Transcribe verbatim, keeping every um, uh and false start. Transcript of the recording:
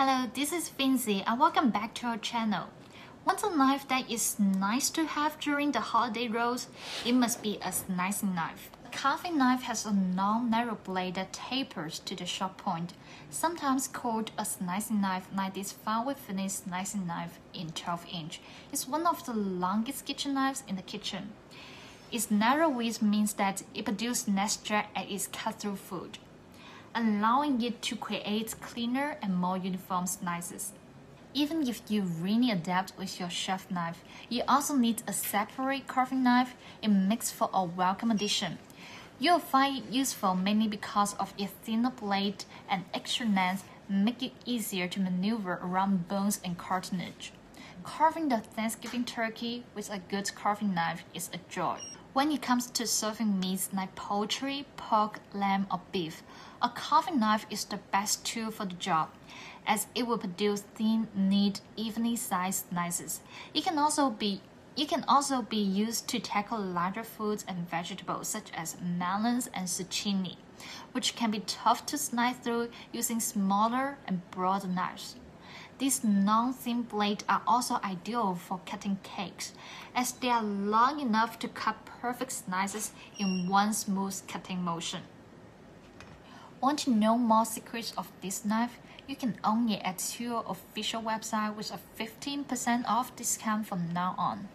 Hello, this is Vinzi and welcome back to our channel. Want a knife that is nice to have during the holiday rolls? It must be a slicing knife. A carving knife has a long, narrow blade that tapers to the sharp point, sometimes called a slicing knife, like this faraway Finnish slicing knife in twelve inch. It's one of the longest kitchen knives in the kitchen. Its narrow width means that it produces less drag as it cuts through food, allowing it to create cleaner and more uniform slices. Even if you really adapt with your chef knife, you also need a separate carving knife. It makes for a welcome addition. You'll find it useful mainly because of its thinner blade and extra length make it easier to maneuver around bones and cartilage. Carving the Thanksgiving turkey with a good carving knife is a joy. When it comes to serving meats like poultry, pork, lamb, or beef, a carving knife is the best tool for the job, as it will produce thin, neat, evenly sized slices. It can also be it can also be used to tackle larger foods and vegetables such as melons and zucchini, which can be tough to slice through using smaller and broader knives. These long, thin blades are also ideal for cutting cakes, as they are long enough to cut perfect slices in one smooth cutting motion. Want to know more secrets of this knife? You can own it at your official website with a fifteen percent off discount from now on.